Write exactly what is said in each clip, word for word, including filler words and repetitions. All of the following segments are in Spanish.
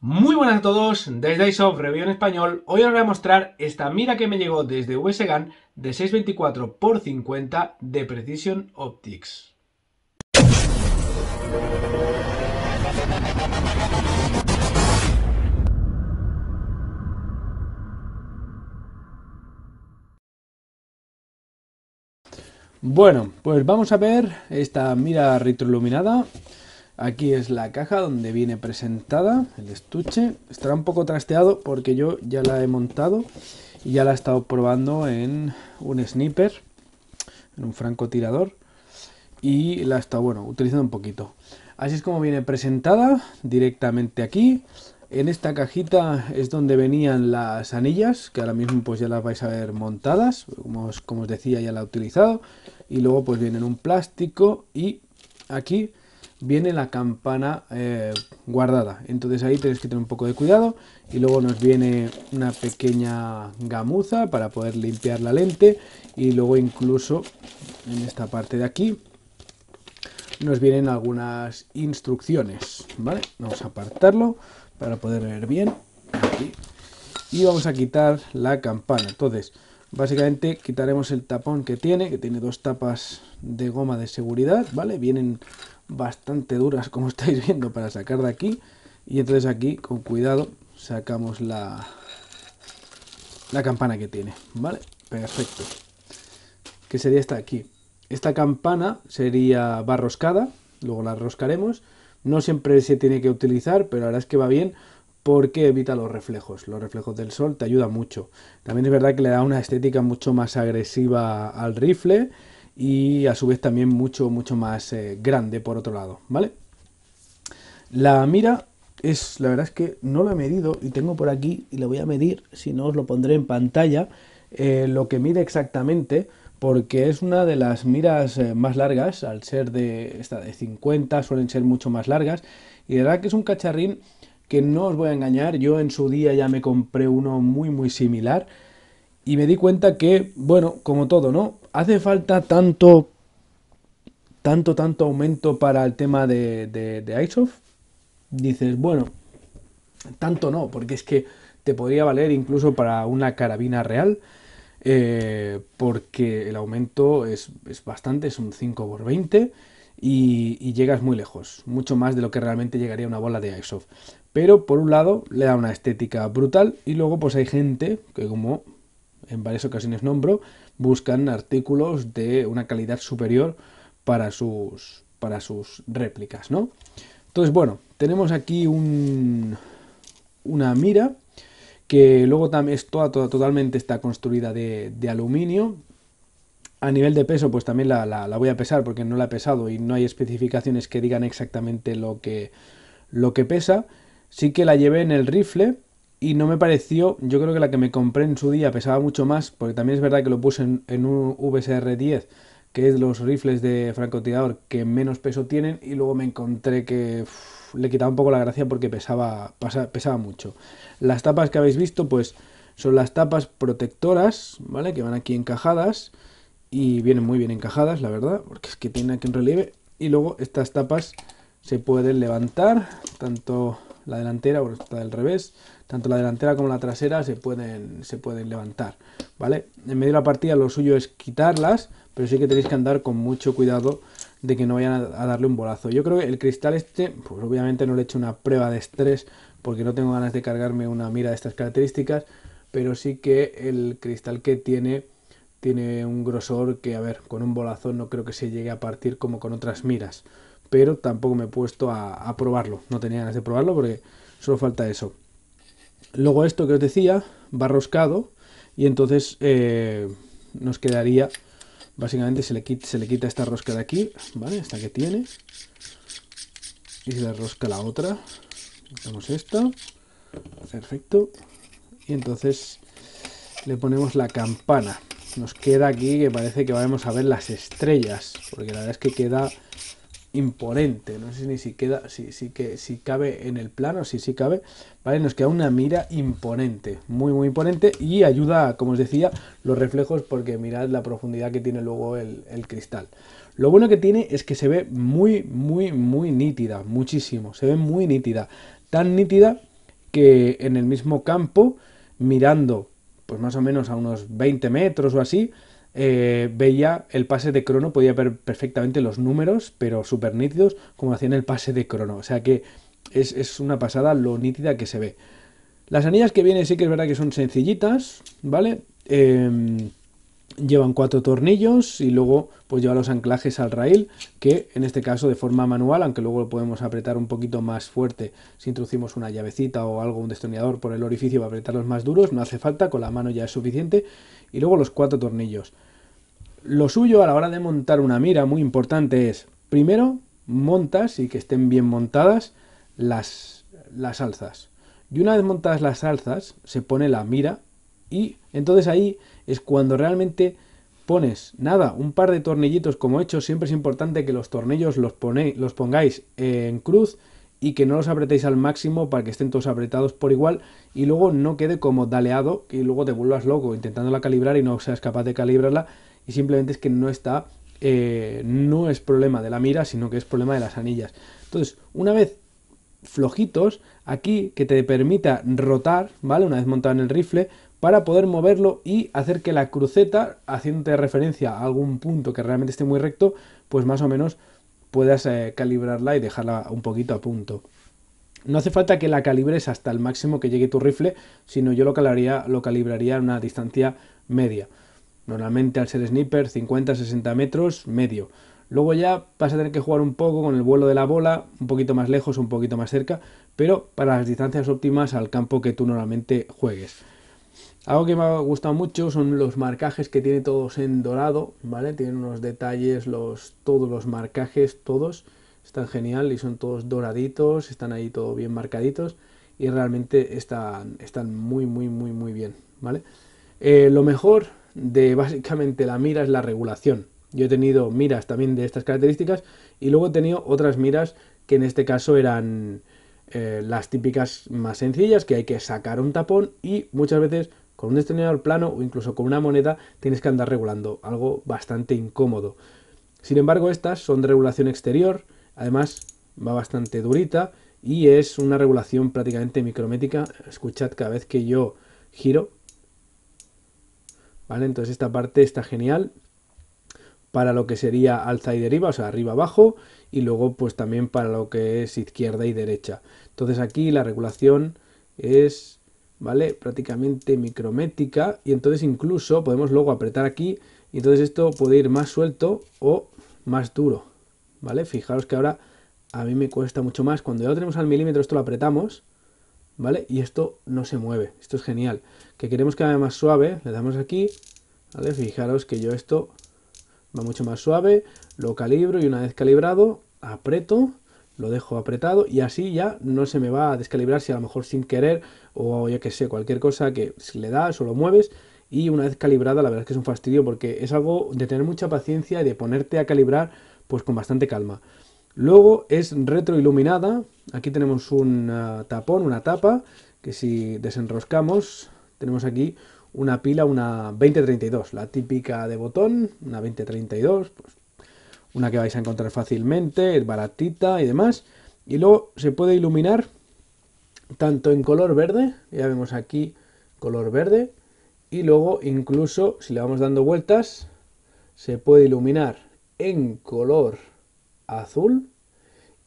Muy buenas a todos, desde Airsoft Review en Español. Hoy os voy a mostrar esta mira que me llegó desde V S GAN de seis veinticuatro por cincuenta de Precision Optics. Bueno, pues vamos a ver esta mira retroiluminada. Aquí es la caja donde viene presentada, el estuche. Estará un poco trasteado porque yo ya la he montado y ya la he estado probando en un sniper, en un francotirador. Y la he estado, bueno, utilizando un poquito. Así es como viene presentada, directamente aquí. En esta cajita es donde venían las anillas, que ahora mismo pues ya las vais a ver montadas. Como os, como os decía, ya la he utilizado. Y luego pues viene en un plástico y aquí viene la campana eh, guardada. Entonces ahí tenéis que tener un poco de cuidado. Y luego nos viene una pequeña gamuza para poder limpiar la lente. Y luego incluso en esta parte de aquí nos vienen algunas instrucciones, ¿vale? Vamos a apartarlo para poder ver bien aquí. Y vamos a quitar la campana. Entonces básicamente quitaremos el tapón que tiene, que tiene dos tapas de goma de seguridad, ¿vale? Vienen bastante duras, como estáis viendo, para sacar de aquí. Y entonces aquí, con cuidado, sacamos la, la campana que tiene, ¿vale? Perfecto. Que sería esta aquí. Esta campana sería, va roscada, luego la roscaremos. No siempre se tiene que utilizar, pero la verdad es que va bien porque evita los reflejos. Los reflejos del sol te ayuda mucho. También es verdad que le da una estética mucho más agresiva al rifle. Y a su vez también mucho, mucho más eh, grande por otro lado, ¿vale? La mira es, la verdad es que no la he medido y tengo por aquí, y la voy a medir, si no os lo pondré en pantalla, eh, lo que mide exactamente, porque es una de las miras eh, más largas, al ser de, esta de cincuenta, suelen ser mucho más largas, y de verdad que es un cacharrín que no os voy a engañar, yo en su día ya me compré uno muy, muy similar, y me di cuenta que, bueno, como todo, ¿no? Hace falta tanto, tanto, tanto aumento para el tema de, de, de Airsoft. Dices, bueno, tanto no, porque es que te podría valer incluso para una carabina real. Eh, porque el aumento es, es bastante, es un cinco por veinte y, y llegas muy lejos. Mucho más de lo que realmente llegaría una bola de Airsoft. Pero por un lado le da una estética brutal y luego pues hay gente que, como en varias ocasiones nombro, buscan artículos de una calidad superior para sus, para sus réplicas, ¿no? Entonces, bueno, tenemos aquí un, una mira que luego también es toda, toda, totalmente está construida de, de aluminio. A nivel de peso, pues también la, la, la voy a pesar porque no la he pesado y no hay especificaciones que digan exactamente lo que, lo que pesa. Sí que la llevé en el rifle. Y no me pareció, yo creo que la que me compré en su día pesaba mucho más, porque también es verdad que lo puse en, en un V S R diez, que es los rifles de francotirador que menos peso tienen, y luego me encontré que uff, le quitaba un poco la gracia porque pesaba, pasa, pesaba mucho. Las tapas que habéis visto, pues son las tapas protectoras, ¿vale? Que van aquí encajadas, y vienen muy bien encajadas, la verdad, porque es que tienen aquí un relieve. Y luego estas tapas se pueden levantar, tanto la delantera, o está del revés, tanto la delantera como la trasera se pueden, se pueden levantar, ¿vale? En medio de la partida lo suyo es quitarlas, pero sí que tenéis que andar con mucho cuidado de que no vayan a darle un bolazo. Yo creo que el cristal este, pues obviamente no le he hecho una prueba de estrés, porque no tengo ganas de cargarme una mira de estas características, pero sí que el cristal que tiene, tiene un grosor que, a ver, con un bolazo no creo que se llegue a partir como con otras miras. Pero tampoco me he puesto a, a probarlo. No tenía ganas de probarlo porque solo falta eso. Luego esto que os decía va roscado y entonces eh, nos quedaría, básicamente se le, quita, se le quita esta rosca de aquí, ¿vale? Esta que tiene. Y se le rosca la otra. Quitamos esta. Perfecto. Y entonces le ponemos la campana. Nos queda aquí que parece que vamos a ver las estrellas. Porque la verdad es que queda imponente, no sé ni si queda, si, si, que, si cabe en el plano, si sí cabe, ¿vale? Nos queda una mira imponente, muy muy imponente y ayuda, como os decía, los reflejos porque mirad la profundidad que tiene luego el, el cristal. Lo bueno que tiene es que se ve muy muy muy nítida, muchísimo, se ve muy nítida, tan nítida que en el mismo campo, mirando pues más o menos a unos veinte metros o así, eh, veía el pase de crono, podía ver perfectamente los números, pero súper nítidos, como hacían el pase de crono. O sea que es, es una pasada lo nítida que se ve. Las anillas que vienen sí que es verdad que son sencillitas, ¿vale? Eh, llevan cuatro tornillos y luego pues lleva los anclajes al rail, que en este caso de forma manual, aunque luego lo podemos apretar un poquito más fuerte si introducimos una llavecita o algo, un destornillador por el orificio para apretarlos más duros, no hace falta, con la mano ya es suficiente. Y luego los cuatro tornillos. Lo suyo a la hora de montar una mira muy importante es, primero, montas y que estén bien montadas las, las alzas. Y una vez montadas las alzas, se pone la mira y entonces ahí es cuando realmente pones, nada, un par de tornillitos como he hecho. Siempre es importante que los tornillos los, pone, los pongáis en cruz y que no los apretéis al máximo para que estén todos apretados por igual y luego no quede como daleado y luego te vuelvas loco intentándola calibrar y no seas capaz de calibrarla, y simplemente es que no está, eh, no es problema de la mira, sino que es problema de las anillas. Entonces, una vez flojitos, aquí que te permita rotar, ¿vale? Una vez montado en el rifle, para poder moverlo y hacer que la cruceta, haciéndote referencia a algún punto que realmente esté muy recto, pues más o menos puedas eh, calibrarla y dejarla un poquito a punto. No hace falta que la calibres hasta el máximo que llegue tu rifle, sino yo lo calibraría, lo calibraría a una distancia media. Normalmente al ser sniper, cincuenta a sesenta metros, medio. Luego ya vas a tener que jugar un poco con el vuelo de la bola, un poquito más lejos, un poquito más cerca, pero para las distancias óptimas al campo que tú normalmente juegues. Algo que me ha gustado mucho son los marcajes que tiene todos en dorado, ¿vale? Tienen unos detalles, los, todos los marcajes, todos, están genial y son todos doraditos, están ahí todo bien marcaditos y realmente están, están muy, muy, muy, muy bien, ¿vale? Eh, lo mejor de básicamente la mira es la regulación. Yo he tenido miras también de estas características y luego he tenido otras miras que en este caso eran eh, las típicas más sencillas, que hay que sacar un tapón y muchas veces con un destornillador plano o incluso con una moneda tienes que andar regulando, algo bastante incómodo. Sin embargo, estas son de regulación exterior, además va bastante durita y es una regulación prácticamente micrométrica. Escuchad cada vez que yo giro, ¿vale? Entonces esta parte está genial para lo que sería alza y deriva, o sea, arriba abajo, y luego pues también para lo que es izquierda y derecha. Entonces aquí la regulación es, ¿vale?, prácticamente micrométrica, y entonces incluso podemos luego apretar aquí y entonces esto puede ir más suelto o más duro, ¿vale? Fijaros que ahora a mí me cuesta mucho más. Cuando ya lo tenemos al milímetro, esto lo apretamos, ¿vale? Y esto no se mueve. Esto es genial. Que queremos que vaya más suave, le damos aquí, ¿vale? Fijaros que yo esto va mucho más suave, lo calibro y una vez calibrado, aprieto, lo dejo apretado y así ya no se me va a descalibrar si a lo mejor sin querer o yo que sé, cualquier cosa que si le das o lo mueves. Y una vez calibrada, la verdad es que es un fastidio porque es algo de tener mucha paciencia y de ponerte a calibrar pues con bastante calma. Luego es retroiluminada, aquí tenemos un uh, tapón, una tapa, que si desenroscamos tenemos aquí una pila, una veinte treinta y dos, la típica de botón, una veinte treinta y dos, pues, una que vais a encontrar fácilmente, es baratita y demás. Y luego se puede iluminar tanto en color verde, ya vemos aquí color verde, y luego incluso si le vamos dando vueltas se puede iluminar en color azul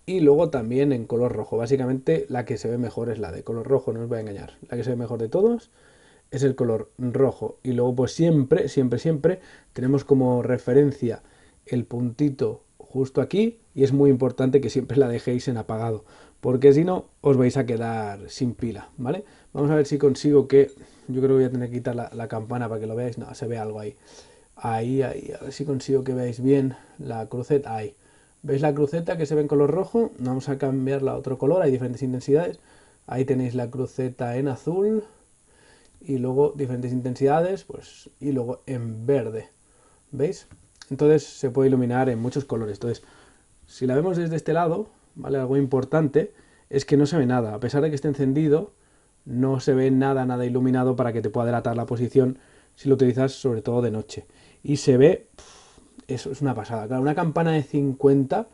y luego también en color rojo. Básicamente la que se ve mejor es la de color rojo, no os voy a engañar, la que se ve mejor de todos es el color rojo. Y luego pues siempre, siempre, siempre tenemos como referencia el puntito justo aquí y es muy importante que siempre la dejéis en apagado porque si no os vais a quedar sin pila, ¿vale? Vamos a ver si consigo que, yo creo que voy a tener que quitar la, la campana para que lo veáis, no, se ve algo ahí, ahí, ahí, a ver si consigo que veáis bien la cruceta, ahí, ¿veis la cruceta que se ve en color rojo? Vamos a cambiarla a otro color, hay diferentes intensidades, ahí tenéis la cruceta en azul, y luego diferentes intensidades, pues, y luego en verde, ¿veis? Entonces se puede iluminar en muchos colores. Entonces, si la vemos desde este lado, ¿vale? Algo importante es que no se ve nada, a pesar de que esté encendido, no se ve nada, nada iluminado para que te pueda delatar la posición si lo utilizas sobre todo de noche. Y se ve, pff, eso es una pasada. Claro, una campana de cincuenta,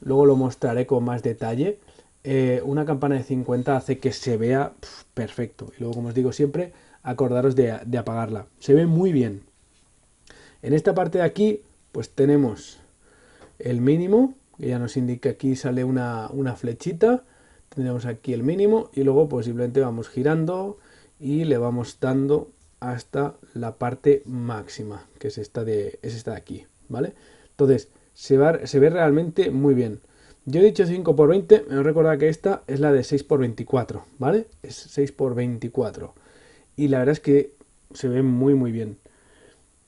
luego lo mostraré con más detalle, eh, una campana de cincuenta hace que se vea pff, perfecto. Y luego, como os digo siempre, acordaros de, de apagarla. Se ve muy bien. En esta parte de aquí, pues tenemos el mínimo, que ya nos indica aquí, sale una, una flechita. Tenemos aquí el mínimo y luego posiblemente vamos girando y le vamos dando hasta la parte máxima, que es esta de, es esta de aquí, ¿vale? Entonces, se, va, se ve realmente muy bien. Yo he dicho cinco por veinte, me recuerda que esta es la de seis por veinticuatro, ¿vale? Es seis por veinticuatro. Y la verdad es que se ve muy, muy bien.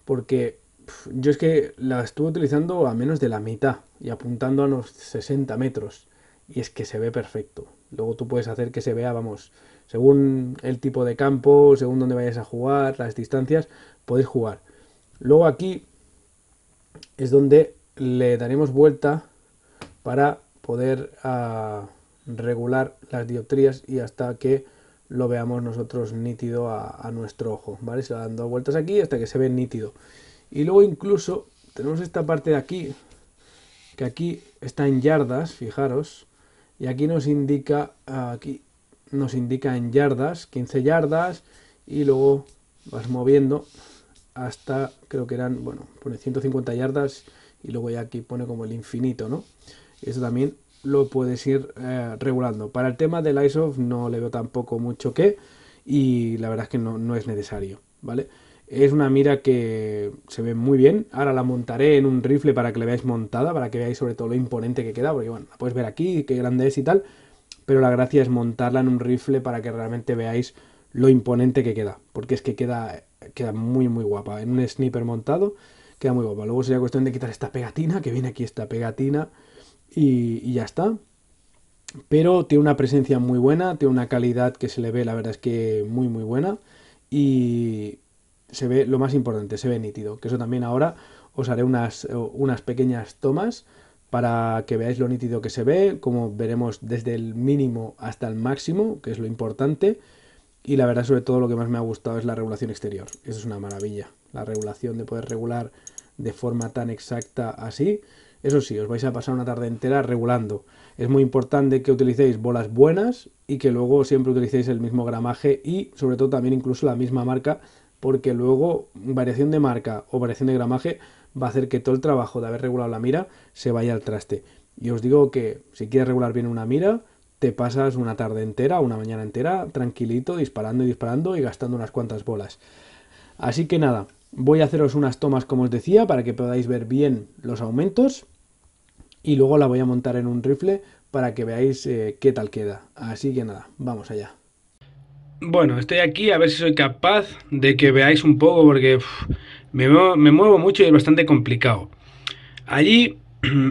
Porque pff, yo es que la estuve utilizando a menos de la mitad y apuntando a unos sesenta metros. Y es que se ve perfecto. Luego tú puedes hacer que se vea, vamos, según el tipo de campo, según donde vayas a jugar, las distancias, podéis jugar. Luego aquí es donde le daremos vuelta para poder uh, regular las dioptrías y hasta que lo veamos nosotros nítido a, a nuestro ojo, ¿vale? Se va dando vueltas aquí hasta que se ve nítido. Y luego incluso tenemos esta parte de aquí, que aquí está en yardas, fijaros. Y aquí nos indica, aquí nos indica en yardas, quince yardas, y luego vas moviendo hasta, creo que eran, bueno, pone ciento cincuenta yardas, y luego ya aquí pone como el infinito, ¿no? Eso también lo puedes ir eh, regulando. Para el tema del Airsoft no le veo tampoco mucho que, y la verdad es que no, no es necesario, ¿vale? Es una mira que se ve muy bien. Ahora la montaré en un rifle para que la veáis montada, para que veáis sobre todo lo imponente que queda, porque bueno, la podéis ver aquí, qué grande es y tal, pero la gracia es montarla en un rifle para que realmente veáis lo imponente que queda, porque es que queda, queda muy muy guapa. En un sniper montado queda muy guapa. Luego sería cuestión de quitar esta pegatina, que viene aquí esta pegatina, y, y ya está. Pero tiene una presencia muy buena, tiene una calidad que se le ve, la verdad es que muy muy buena, y se ve lo más importante, se ve nítido, que eso también ahora os haré unas, unas pequeñas tomas para que veáis lo nítido que se ve, como veremos desde el mínimo hasta el máximo, que es lo importante. Y la verdad, sobre todo, lo que más me ha gustado es la regulación exterior. Eso es una maravilla, la regulación de poder regular de forma tan exacta así. Eso sí, os vais a pasar una tarde entera regulando. Es muy importante que utilicéis bolas buenas y que luego siempre utilicéis el mismo gramaje y sobre todo también incluso la misma marca, porque luego variación de marca o variación de gramaje va a hacer que todo el trabajo de haber regulado la mira se vaya al traste. Y os digo que si quieres regular bien una mira, te pasas una tarde entera, una mañana entera, tranquilito, disparando y disparando y gastando unas cuantas bolas. Así que nada, voy a haceros unas tomas, como os decía, para que podáis ver bien los aumentos. Y luego la voy a montar en un rifle para que veáis eh, qué tal queda. Así que nada, vamos allá. Bueno, estoy aquí a ver si soy capaz de que veáis un poco, porque uff, me, me muevo mucho y es bastante complicado. Allí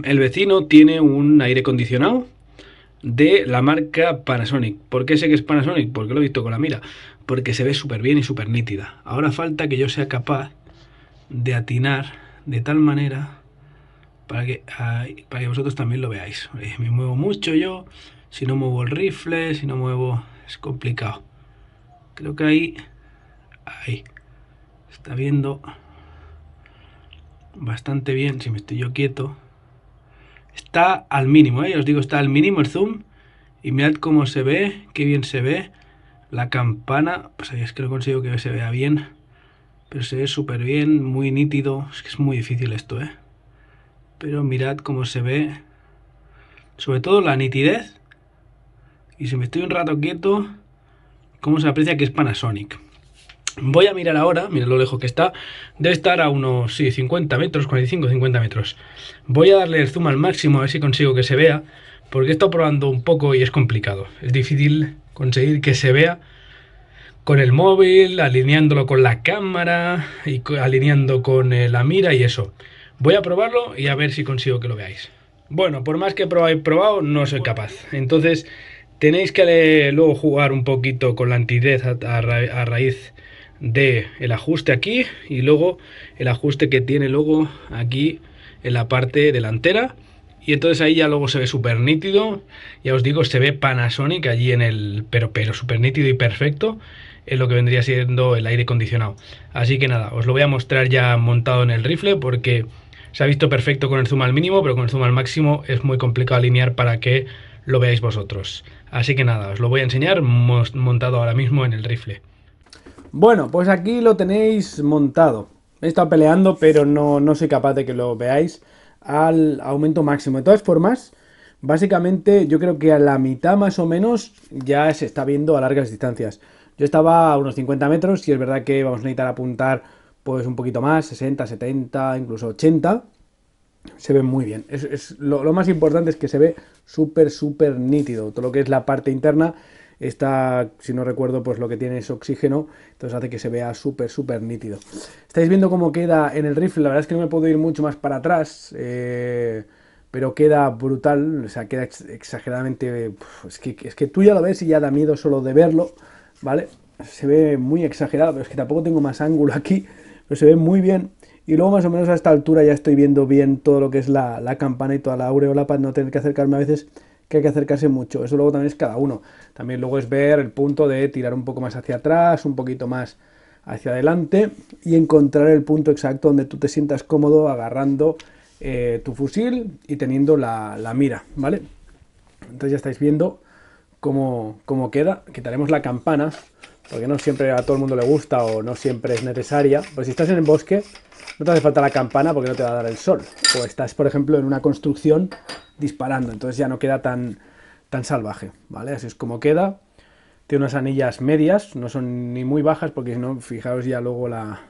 el vecino tiene un aire acondicionado de la marca Panasonic. ¿Por qué sé que es Panasonic? Porque lo he visto con la mira, porque se ve súper bien y súper nítida. Ahora falta que yo sea capaz de atinar de tal manera para que, para que vosotros también lo veáis. Me muevo mucho yo, si no muevo el rifle, si no muevo, es complicado. Creo que ahí, ahí, está viendo bastante bien, si me estoy yo quieto. Está al mínimo, ¿eh? Os digo, está al mínimo el zoom. Y mirad cómo se ve, qué bien se ve. La campana, pues ahí es que no consigo que se vea bien. Pero se ve súper bien, muy nítido. Es que es muy difícil esto, ¿eh? Pero mirad cómo se ve. Sobre todo la nitidez. Y si me estoy un rato quieto, cómo se aprecia que es Panasonic. Voy a mirar ahora, mirad lo lejos que está. Debe estar a unos, sí, cincuenta metros, cuarenta y cinco, cincuenta metros. Voy a darle el zoom al máximo a ver si consigo que se vea, porque he estado probando un poco y es complicado. Es difícil conseguir que se vea con el móvil, alineándolo con la cámara y alineando con la mira y eso. Voy a probarlo y a ver si consigo que lo veáis. Bueno, por más que probáis probado, no soy capaz. Entonces tenéis que luego jugar un poquito con la nitidez a, ra a raíz del ajuste aquí y luego el ajuste que tiene luego aquí en la parte delantera. Y entonces ahí ya luego se ve súper nítido. Ya os digo, se ve Panasonic allí en el... Pero, pero súper nítido y perfecto en lo que vendría siendo el aire acondicionado. Así que nada, os lo voy a mostrar ya montado en el rifle porque se ha visto perfecto con el zoom al mínimo, pero con el zoom al máximo es muy complicado alinear para que lo veáis vosotros. Así que nada, os lo voy a enseñar montado ahora mismo en el rifle. Bueno, pues aquí lo tenéis montado. He estado peleando, pero no, no soy capaz de que lo veáis al aumento máximo. De todas formas, básicamente yo creo que a la mitad más o menos ya se está viendo a largas distancias. Yo estaba a unos cincuenta metros y es verdad que vamos a necesitar apuntar pues un poquito más, sesenta, setenta, incluso ochenta. Se ve muy bien. Es, es, lo, lo más importante es que se ve súper, súper nítido. Todo lo que es la parte interna está, si no recuerdo, pues lo que tiene es oxígeno, entonces hace que se vea súper, súper nítido. Estáis viendo cómo queda en el rifle. La verdad es que no me puedo ir mucho más para atrás, eh, pero queda brutal, o sea, queda exageradamente... Es que, es que tú ya lo ves y ya da miedo solo de verlo, ¿vale? Se ve muy exagerado, pero es que tampoco tengo más ángulo aquí, pero se ve muy bien. Y luego más o menos a esta altura ya estoy viendo bien todo lo que es la, la campana y toda la aureola, para no tener que acercarme a veces, que hay que acercarse mucho. Eso luego también es cada uno. También luego es ver el punto de tirar un poco más hacia atrás, un poquito más hacia adelante y encontrar el punto exacto donde tú te sientas cómodo agarrando eh, tu fusil y teniendo la, la mira, ¿vale? Entonces ya estáis viendo cómo, cómo queda. Quitaremos la campana, porque no siempre a todo el mundo le gusta o no siempre es necesaria. Pues si estás en el bosque no te hace falta la campana porque no te va a dar el sol. O estás, por ejemplo, en una construcción disparando, entonces ya no queda tan, tan salvaje, ¿vale? Así es como queda. Tiene unas anillas medias, no son ni muy bajas, porque si no, fijaos ya luego la,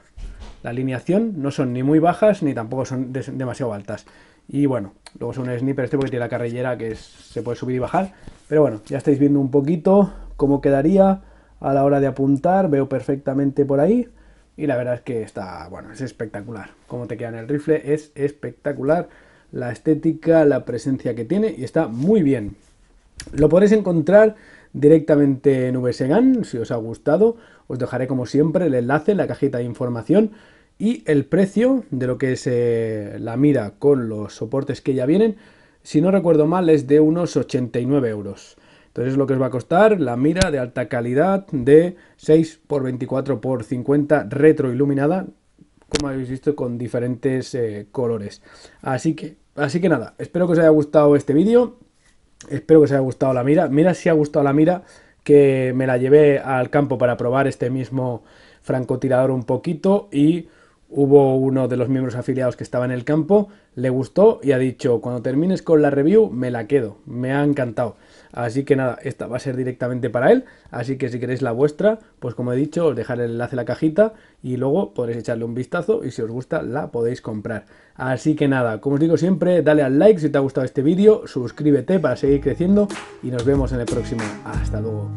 la alineación, no son ni muy bajas ni tampoco son des, demasiado altas. Y bueno, luego es un sniper este porque tiene la carrillera que es, se puede subir y bajar. Pero bueno, ya estáis viendo un poquito cómo quedaría a la hora de apuntar. Veo perfectamente por ahí. Y la verdad es que está, bueno, es espectacular. Como te queda en el rifle es espectacular. La estética, la presencia que tiene y está muy bien. Lo podréis encontrar directamente en V S GAN, si os ha gustado. Os dejaré como siempre el enlace en la cajita de información y el precio de lo que es eh, la mira con los soportes que ya vienen. Si no recuerdo mal es de unos ochenta y nueve euros. Entonces es lo que os va a costar la mira de alta calidad de seis por veinticuatro por cincuenta retroiluminada, como habéis visto, con diferentes eh, colores. Así que, así que nada, espero que os haya gustado este vídeo, espero que os haya gustado la mira. Mira si ha gustado la mira, que me la llevé al campo para probar este mismo francotirador un poquito y hubo uno de los miembros afiliados que estaba en el campo, le gustó y ha dicho: cuando termines con la review me la quedo, me ha encantado. Así que nada, esta va a ser directamente para él, así que si queréis la vuestra, pues como he dicho, os dejaré el enlace en la cajita y luego podréis echarle un vistazo y si os gusta la podéis comprar. Así que nada, como os digo siempre, dale al like si te ha gustado este vídeo, suscríbete para seguir creciendo y nos vemos en el próximo. Hasta luego.